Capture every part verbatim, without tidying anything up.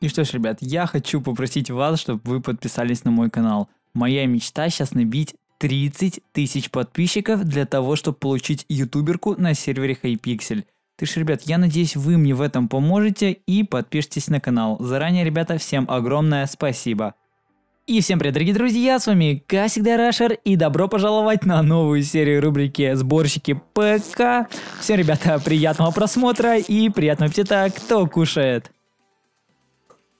И что ж, ребят, я хочу попросить вас, чтобы вы подписались на мой канал. Моя мечта сейчас набить тридцать тысяч подписчиков для того, чтобы получить ютуберку на сервере Hypixel. Так что, ребят, я надеюсь, вы мне в этом поможете и подпишитесь на канал. Заранее, ребята, всем огромное спасибо. И всем привет, дорогие друзья, с вами Касик Дарашер, и добро пожаловать на новую серию рубрики «Сборщики ПК». Всем, ребята, приятного просмотра и приятного аппетита, кто кушает.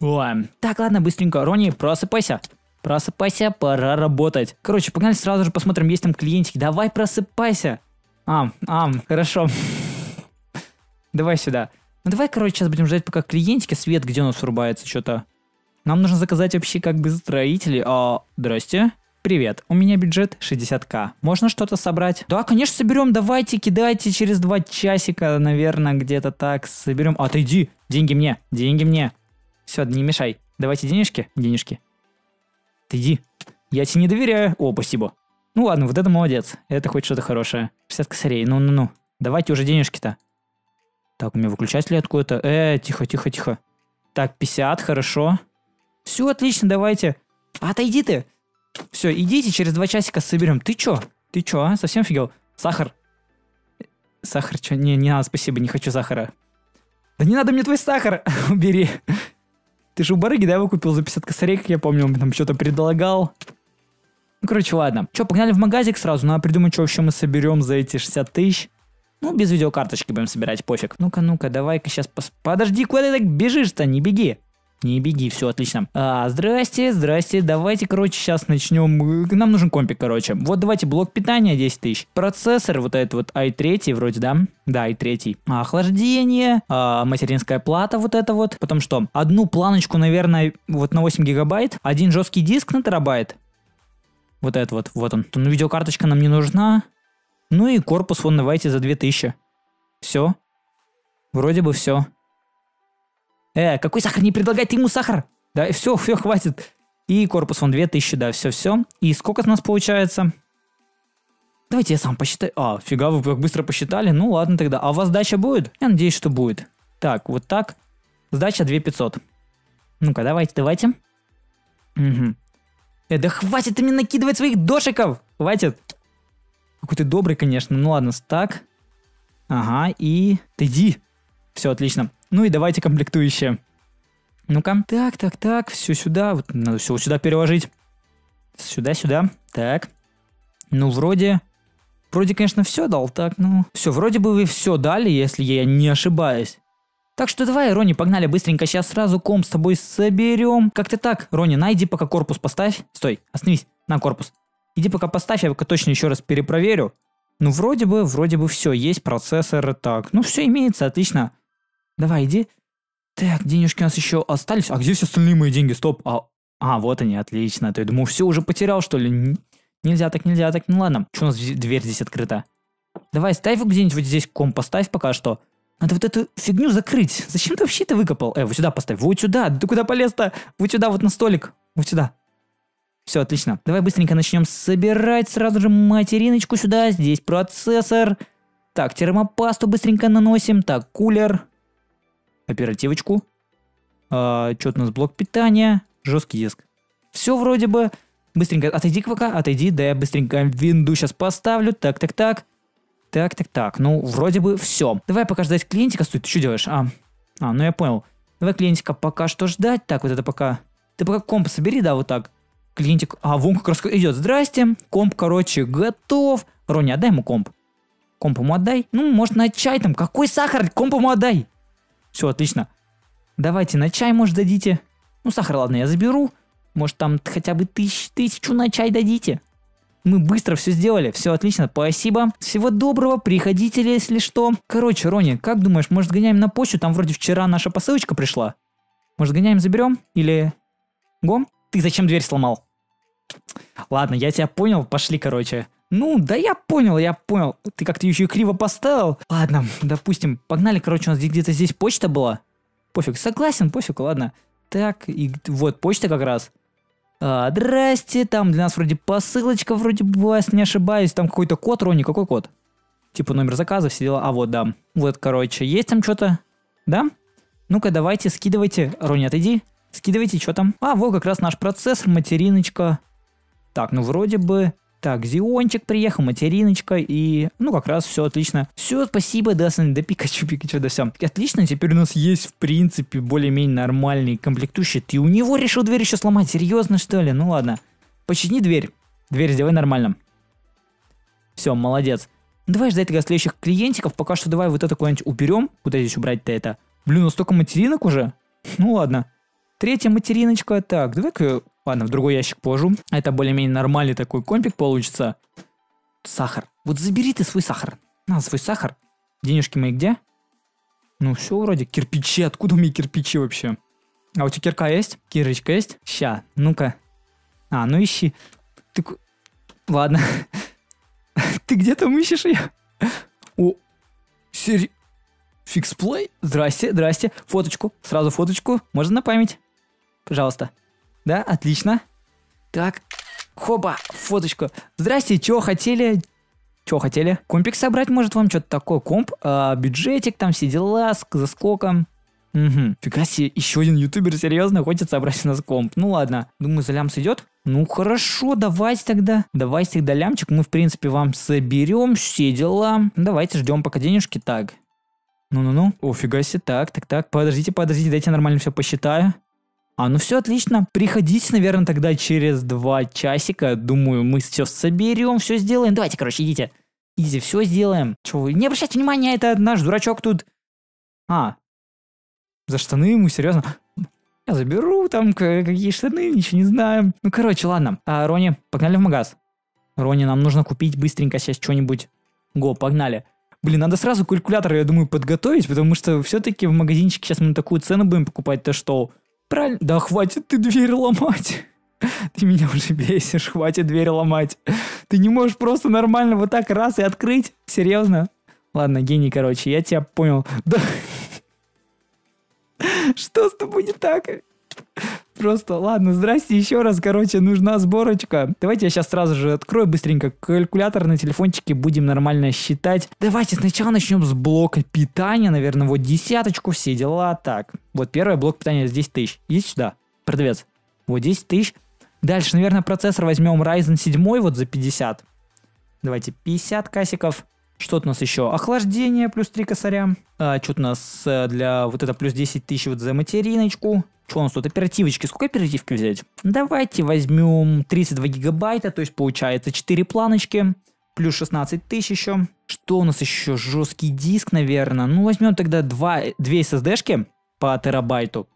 Ой. Так, ладно, быстренько, Рони, просыпайся. Просыпайся, пора работать. Короче, погнали сразу же посмотрим, есть там клиентики. Давай, просыпайся. Ам, ам, хорошо. Давай сюда. Ну давай, короче, сейчас будем ждать, пока клиентики. Свет где у нас врубается, что-то. Нам нужно заказать вообще как бы строителей. А, здрасте. Привет, у меня бюджет шестьдесят ка. Можно что-то собрать? Да, конечно, соберем. Давайте, кидайте через два часика, наверное, где-то так соберем. Отойди. Деньги мне, деньги мне. Все, не мешай. Давайте денежки, денежки. Ты иди. Я тебе не доверяю. О, спасибо. Ну ладно, вот это молодец. Это хоть что-то хорошее. шестьдесят косарей, ну-ну-ну. Давайте уже денежки-то. Так, у меня выключатель откуда-то. Э, тихо-тихо-тихо. Так, пятьдесят, хорошо. Все, отлично, давайте. Отойди ты. Все, идите, через два часика соберем. Ты че? Ты че, а? Совсем офигел? Сахар. Сахар, че? Не, не надо, спасибо, не хочу сахара. Да не надо мне твой сахар. Убери. Ты же у барыги, да, его купил за пятьдесят косарей, как я помню, он там что-то предлагал. Ну, короче, ладно. Че, погнали в магазик сразу. Надо придумать, что вообще мы соберем за эти шестьдесят тысяч. Ну, без видеокарточки будем собирать, пофиг. Ну-ка, ну-ка, давай-ка сейчас... Пос... Подожди, куда ты так бежишь-то? Не беги. Не беги, все отлично. А, здрасте, здрасте, давайте, короче, сейчас начнем. Нам нужен компик, короче. Вот давайте блок питания десять тысяч. Процессор, вот этот вот ай три вроде, да? Да, ай три. А, охлаждение, а, материнская плата вот это вот. Потом что? Одну планочку, наверное, вот на восемь гигабайт. Один жесткий диск на терабайт. Вот этот вот, вот он. Ну, видеокарточка нам не нужна. Ну и корпус, вон, давайте за две тысячи. Все. Вроде бы все. Э, какой сахар? Не предлагай ты ему сахар. Да, все, все, хватит. И корпус вон две тысячи, да, все-все. И сколько у нас получается? Давайте я сам посчитаю. А, фига, вы как быстро посчитали. Ну ладно тогда. А у вас сдача будет? Я надеюсь, что будет. Так, вот так. Сдача две тысячи пятьсот. Ну-ка, давайте, давайте. Угу. Э, да хватит ты мне накидывать своих дошиков. Хватит. Какой ты добрый, конечно. Ну ладно, так. Ага, и... Ты иди. Все, отлично. Ну и давайте комплектующие. Ну-ка. Так, так, так. Все сюда. Вот надо все сюда переложить. Сюда, сюда. Так. Ну, вроде... Вроде, конечно, все дал. Так, ну... Все, вроде бы вы все дали, если я не ошибаюсь. Так что давай, Рони, погнали быстренько. Сейчас сразу комп с тобой соберем. Как-то так. Рони, найди пока корпус поставь. Стой, остановись. На корпус. Иди пока поставь, я пока точно еще раз перепроверю. Ну, вроде бы, вроде бы все. Есть процессоры. Так, ну, все имеется. Отлично. Давай, иди. Так, денежки у нас еще остались. А где все остальные мои деньги? Стоп. А, а вот они, отлично. Ты думал, все уже потерял, что ли? Н нельзя так, нельзя так. Ну ладно. Что у нас дверь здесь открыта? Давай, ставь где-нибудь вот здесь комп, поставь пока что. Надо вот эту фигню закрыть. Зачем ты вообще это выкопал? Э, вот сюда поставь. Вот сюда. Ты куда полез-то? Вот сюда, вот на столик. Вот сюда. Все, отлично. Давай быстренько начнем собирать сразу же материночку сюда. Здесь процессор. Так, термопасту быстренько наносим. Так, кулер. Оперативочку. А, что у нас блок питания. Жесткий диск. Все вроде бы. Быстренько отойди к ВК, отойди. Да я быстренько винду сейчас поставлю. Так, так, так. Так, так, так. Ну, вроде бы все. Давай пока ждать клиентика. Стой, ты что делаешь? А, а, ну я понял. Давай клиентика пока что ждать. Так, вот это пока. Ты пока комп собери, да, вот так. Клиентик. А, вон как раз идет. Здрасте. Комп, короче, готов. Рони, отдай ему комп. Комп ему отдай. Ну, может, на чай там. Какой сахар? Комп ему отдай. Все, отлично. Давайте на чай, может, дадите. Ну, сахар, ладно, я заберу. Может, там хотя бы тысяч, тысячу на чай дадите. Мы быстро все сделали. Все, отлично, спасибо. Всего доброго, приходите, если что. Короче, Рони, как думаешь, может, гоняем на почту? Там вроде вчера наша посылочка пришла. Может, гоняем, заберем? Или... Гом? Ты зачем дверь сломал? Ладно, я тебя понял, пошли, короче. Ну, да я понял, я понял. Ты как-то еще и криво поставил. Ладно, допустим, погнали, короче, у нас где-то здесь почта была. Пофиг, согласен, пофиг, ладно. Так, и вот почта как раз. А, здрасте, там для нас вроде посылочка, вроде бы, если не ошибаюсь. Там какой-то код, Рони, какой код? Типа номер заказа, все дела. А вот, да. Вот, короче, есть там что-то? Да? Ну-ка, давайте, скидывайте. Рони, отойди. Скидывайте, что там? А, вот как раз наш процессор, материночка. Так, ну вроде бы... Так, Зиончик приехал, материночка, и... Ну, как раз все отлично. Все, спасибо, да, да, Пикачу, Пикачу, да, всем. Отлично, теперь у нас есть, в принципе, более-менее нормальный комплектующий. Ты у него решил дверь еще сломать? Серьезно, что ли? Ну, ладно. Почини дверь. Дверь сделай нормально. Все, молодец. Давай ждать тогда следующих клиентиков. Пока что давай вот это куда-нибудь уберем. Куда здесь убрать-то это? Блин, у нас столько материнок уже. Ну, ладно. Третья материночка. Так, давай-ка... Ладно, в другой ящик положу. Это более-менее нормальный такой компик получится. Сахар. Вот забери ты свой сахар. На, свой сахар. Денежки мои где? Ну, все вроде. Кирпичи. Откуда у меня кирпичи вообще? А у тебя кирка есть? Кирочка есть? Ща. Ну-ка. А, ну ищи. Ты... Ладно. Ты где там ищешь ее? О. Серьезно? FixPlay? Здрасте, здрасте. Фоточку. Сразу фоточку. Можно на память? Пожалуйста. Да, отлично. Так, хоба, фоточку. Здрасте, чё хотели? Чё хотели? Компик собрать, может, вам что-то такое? Комп, а, бюджетик, там все дела, за сколько? Угу. Фига себе, еще один ютубер серьезно хочет собрать у нас комп. Ну ладно, думаю, за лямс идет. Ну хорошо, давайте тогда. Давайте тогда лямчик, мы, в принципе, вам соберем все дела. Давайте ждем пока денежки, так. Ну-ну-ну, о, фига себе, так, так, так, подождите, подождите, дайте я нормально все посчитаю. А, ну все отлично. Приходите, наверное, тогда через два часика. Думаю, мы сейчас соберем, все сделаем. Давайте, короче, идите. Идите, все сделаем. Че вы? Не обращайте внимания, это наш дурачок тут. А. За штаны ему, серьезно. Я заберу там какие штаны, ничего не знаю. Ну, короче, ладно. А, Рони, погнали в магаз. Рони, нам нужно купить быстренько сейчас что-нибудь. Го, погнали. Блин, надо сразу калькулятор, я думаю, подготовить, потому что все-таки в магазинчике сейчас мы на такую цену будем покупать, то что... Правильно? Да хватит ты дверь ломать. Ты меня уже бесишь, хватит дверь ломать. Ты не можешь просто нормально вот так раз и открыть? Серьезно? Ладно, гений, короче, я тебя понял. Да. Что с тобой не так? Просто, ладно, здрасте еще раз, короче, нужна сборочка. Давайте я сейчас сразу же открою быстренько калькулятор на телефончике, будем нормально считать. Давайте сначала начнем с блока питания, наверное, вот десяточку, все дела, так. Вот первый блок питания, десять тысяч. Есть сюда, продавец. Вот десять тысяч. Дальше, наверное, процессор возьмем Райзен семь вот за пятьдесят. Давайте пятьдесят касиков. Что-то у нас еще. Охлаждение плюс три косаря. А, что-то у нас для вот это плюс десять тысяч вот за материночку. Что у нас тут? Оперативочки. Сколько оперативки взять? Давайте возьмем тридцать два гигабайта, то есть получается четыре планочки, плюс шестнадцать тысяч еще. Что у нас еще? Жесткий диск, наверное. Ну, возьмем тогда две эс эс дэшки по терабайту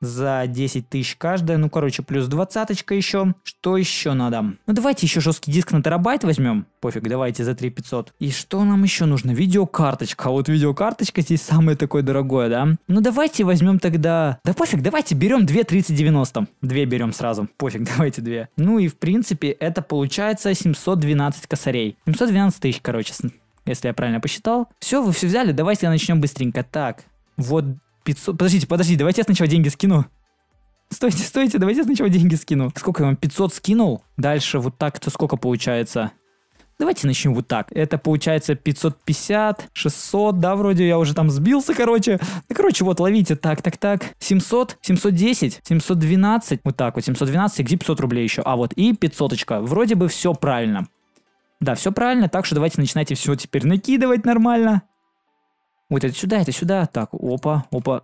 за десять тысяч каждая. Ну, короче, плюс двадцаточка еще. Что еще надо? Ну, давайте еще жесткий диск на терабайт возьмем. Пофиг, давайте за три пятьсот. И что нам еще нужно? Видеокарточка. Вот видеокарточка здесь самое такое дорогое, да? Ну, давайте возьмем тогда... Да пофиг, давайте берем две тридцать девяносто. Две берем сразу. Пофиг, давайте две. Ну, и в принципе, это получается семьсот двенадцать косарей. семьсот двенадцать тысяч, короче, если я правильно посчитал. Все, вы все взяли, давайте начнем быстренько. Так, вот... пятьсот... Подождите, подождите, давайте я сначала деньги скину. Стойте, стойте, давайте я сначала деньги скину. Сколько я вам? пятьсот скинул. Дальше вот так, то сколько получается? Давайте начнем вот так. Это получается пятьсот пятьдесят, шестьсот, да, вроде я уже там сбился, короче. Ну, короче, вот, ловите, так, так, так. семьсот, семьсот десять, семьсот двенадцать, вот так вот, семьсот двенадцать, и где пятьсот рублей еще? А, вот, и пятьсоточка. Вроде бы все правильно. Да, все правильно, так что давайте начинайте все теперь накидывать нормально. Вот это сюда, это сюда. Так, опа, опа.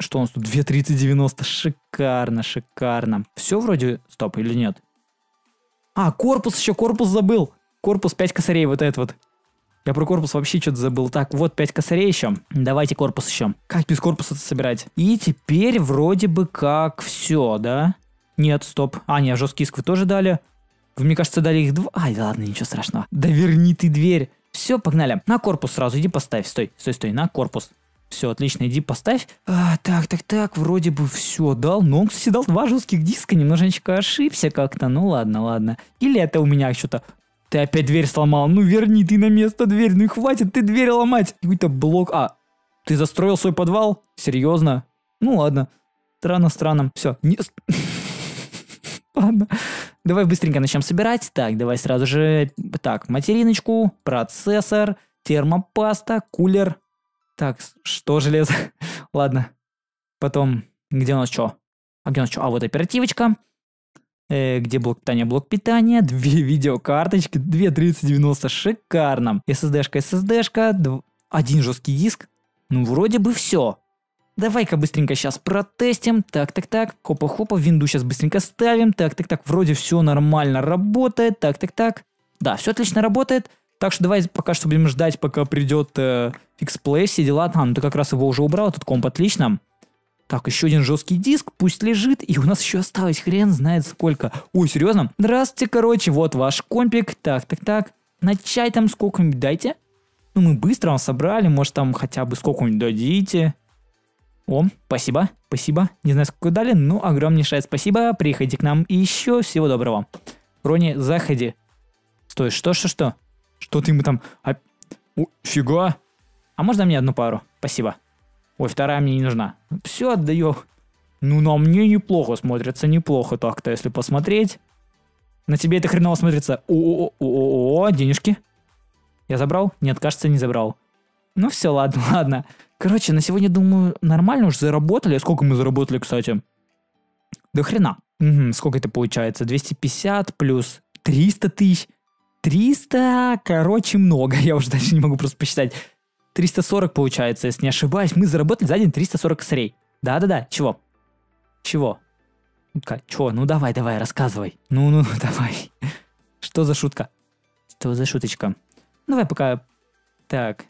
Что у нас тут? две тридцать девяносто. Шикарно, шикарно. Все вроде... Стоп, или нет? А, корпус еще, корпус забыл. Корпус пять косарей, вот этот вот. Я про корпус вообще что-то забыл. Так, вот пять косарей еще. Давайте корпус еще. Как без корпуса-то собирать? И теперь вроде бы как все, да? Нет, стоп. А, нет, жесткий диск вы тоже дали. Вы, мне кажется, дали их два. Ай, ладно, ничего страшного. Да верни ты дверь. Все, погнали. На корпус сразу иди поставь. Стой, стой, стой, на корпус. Все, отлично, иди поставь. А, так, так, так, вроде бы все дал. Но он, кстати, дал два жестких диска. Немножечко ошибся как-то. Ну ладно, ладно. Или это у меня что-то... Ты опять дверь сломал. Ну верни ты на место дверь. Ну и хватит ты дверь ломать. Какой-то блок... А, ты застроил свой подвал? Серьезно? Ну ладно. Странно, странно. Все. Ладно. Давай быстренько начнем собирать. Так, давай сразу же... Так, материночку, процессор, термопаста, кулер. Так, что железо? Ладно. Потом, где у нас что? А где у нас что? А вот оперативочка. Э, где блок питания? Блок питания. Две видеокарточки. Две тридцать девяносто. Шикарно. эс эс ди-шка, эс эс ди-шка. Один жесткий диск. Ну, вроде бы все. Давай-ка быстренько сейчас протестим. Так, так, так. Хопа-хопа. Винду сейчас быстренько ставим. Так, так, так. Вроде все нормально работает. Так, так, так. Да, все отлично работает. Так что давай пока что будем ждать, пока придет э, FixPlay, все дела. А, ну ты как раз его уже убрал, этот комп, отлично. Так, еще один жесткий диск, пусть лежит. И у нас еще осталось хрен знает сколько. Ой, серьезно? Здравствуйте, короче, вот ваш компик. Так, так, так. На чай там сколько-нибудь дайте. Ну, мы быстро вам собрали, может там хотя бы сколько-нибудь дадите. О, спасибо, спасибо. Не знаю, сколько дали, но огромнейшее спасибо. Приходи к нам еще, всего доброго. Рони, заходи. Стой, что, что, что? Что ты ему там... А... О, фига. А можно мне одну пару? Спасибо. Ой, вторая мне не нужна. Все, отдаю. Ну, на мне неплохо смотрится, неплохо так-то, если посмотреть. На тебе это хреново смотрится. О-о-о-о-о, денежки. Я забрал? Нет, кажется, не забрал. Ну все, ладно, ладно. Короче, на сегодня, думаю, нормально уже заработали. Сколько мы заработали, кстати? До хрена. Угу, сколько это получается? двести пятьдесят плюс триста тысяч. триста, короче, много. Я уже дальше не могу просто посчитать. триста сорок получается, если не ошибаюсь. Мы заработали за день триста сорок косарей. Да-да-да, чего? Чего? Шутка, чего? Ну давай, давай, рассказывай. Ну-ну, давай. Что за шутка? Что за шуточка? Давай пока... Так.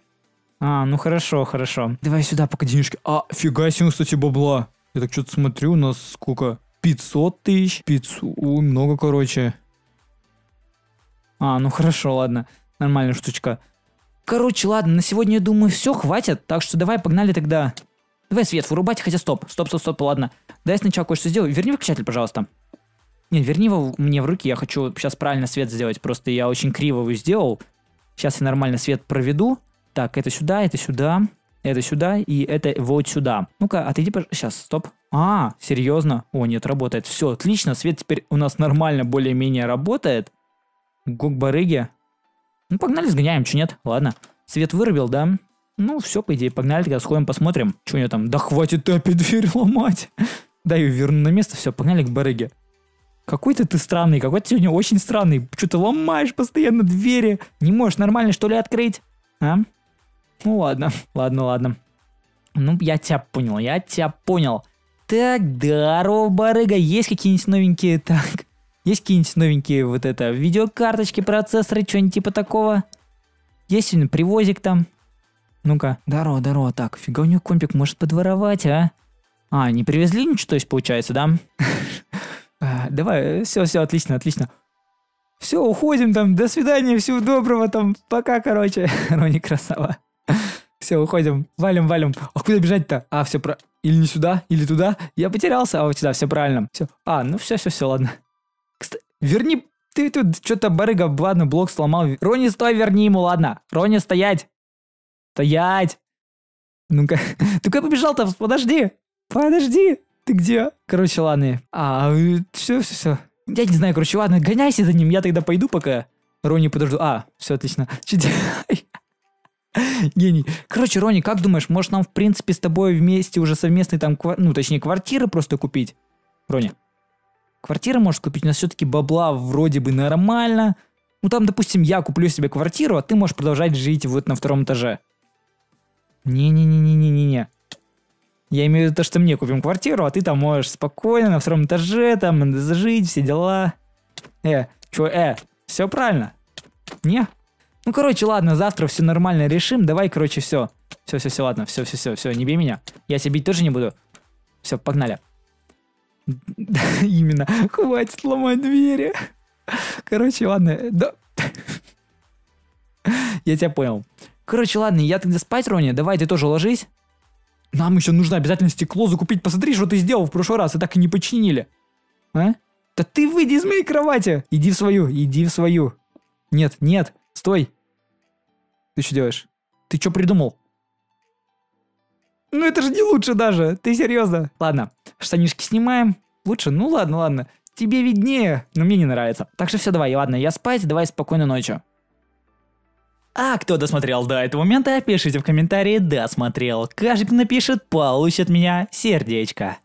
А, ну хорошо, хорошо. Давай сюда пока денежки. А, фига себе, кстати, бабла. Я так что-то смотрю, у нас сколько? пятьсот тысяч. пятьсот... Ой, много, короче. А, ну хорошо, ладно. Нормальная штучка. Короче, ладно, на сегодня, я думаю, все, хватит. Так что давай, погнали тогда. Давай свет вырубать, хотя стоп. Стоп, стоп, стоп, ладно. Дай я сначала кое-что сделаю. Верни выключатель, пожалуйста. Не, верни его мне в руки. Я хочу сейчас правильно свет сделать. Просто я очень криво его сделал. Сейчас я нормально свет проведу. Так, это сюда, это сюда, это сюда и это вот сюда. Ну-ка, отойди, пожалуйста. Сейчас, стоп. А, серьезно? О, нет, работает. Все, отлично. Свет теперь у нас нормально, более-менее работает. Гук-барыги. Ну, погнали, сгоняем, че нет? Ладно. Свет вырубил, да? Ну, все, по идее, погнали, тогда сходим, посмотрим. Че у нее там? Да хватит опять дверь ломать. Да, ее верну на место, все, погнали к барыге. Какой-то ты странный, какой-то сегодня очень странный. Че ты ломаешь постоянно двери? Не можешь нормально, что ли, открыть? А? Ну, ладно, ладно, ладно. Ну, я тебя понял, я тебя понял. Так, здорово, барыга, есть какие-нибудь новенькие? Так... Есть какие-нибудь новенькие вот это, видеокарточки, процессоры, что-нибудь типа такого? Есть сегодня привозик там? Ну-ка, здорово, здорово, так, фига у нее компик может подворовать, а? А, не привезли ничего, то есть получается, да? Давай, все, все, отлично, отлично. Все, уходим там, до свидания, всего доброго там, пока, короче. Рони, красава. Все, уходим, валим, валим. А куда бежать-то? А, все, про... или не сюда, или туда. Я потерялся, а вот сюда, все правильно. Все. А, ну все, все, все, ладно. Кстати, верни, ты тут что-то барыга, ладно, блок сломал. Рони, стой, верни ему, ладно. Рони, стоять. Стоять. Ну-ка, ты куда побежал-то? Подожди. Подожди. Ты где? Короче, ладно. А, все, все, все. Я не знаю, короче, ладно, гоняйся за ним. Я тогда пойду пока. Рони, подожду. А, все, отлично. Гений. Короче, Рони, как думаешь, может нам, в принципе, с тобой вместе уже совместный там, ну, точнее, квартиры просто купить? Рони. Квартира можешь купить, у нас все-таки бабла вроде бы нормально. Ну там, допустим, я куплю себе квартиру, а ты можешь продолжать жить вот на втором этаже. Не-не-не-не-не-не-не. Я имею в виду то, что мне купим квартиру, а ты там можешь спокойно на втором этаже там жить, все дела. Э, чё, э, все правильно? Не? Ну, короче, ладно, завтра все нормально решим, давай, короче, все. Все-все-все, ладно, все-все-все, все, не бей меня. Я тебя бить тоже не буду. Все, погнали. Именно. Хватит ломать двери. Короче, ладно. Да. Я тебя понял. Короче, ладно, я тогда спать, Рони. Давай, ты тоже ложись. Нам еще нужно обязательно стекло закупить. Посмотри, что ты сделал в прошлый раз. И так и не починили. А? Да ты выйди из моей кровати. Иди в свою, иди в свою. Нет, нет, стой. Ты что делаешь? Ты что придумал? Ну это же не лучше даже, ты серьезно? Ладно, штанишки снимаем. Лучше? Ну ладно, ладно. Тебе виднее, но мне не нравится. Так что все, давай, ладно, я спать, давай спокойной ночи. А кто досмотрел до этого момента, пишите в комментарии «досмотрел». Каждый, кто напишет, получит от меня сердечко.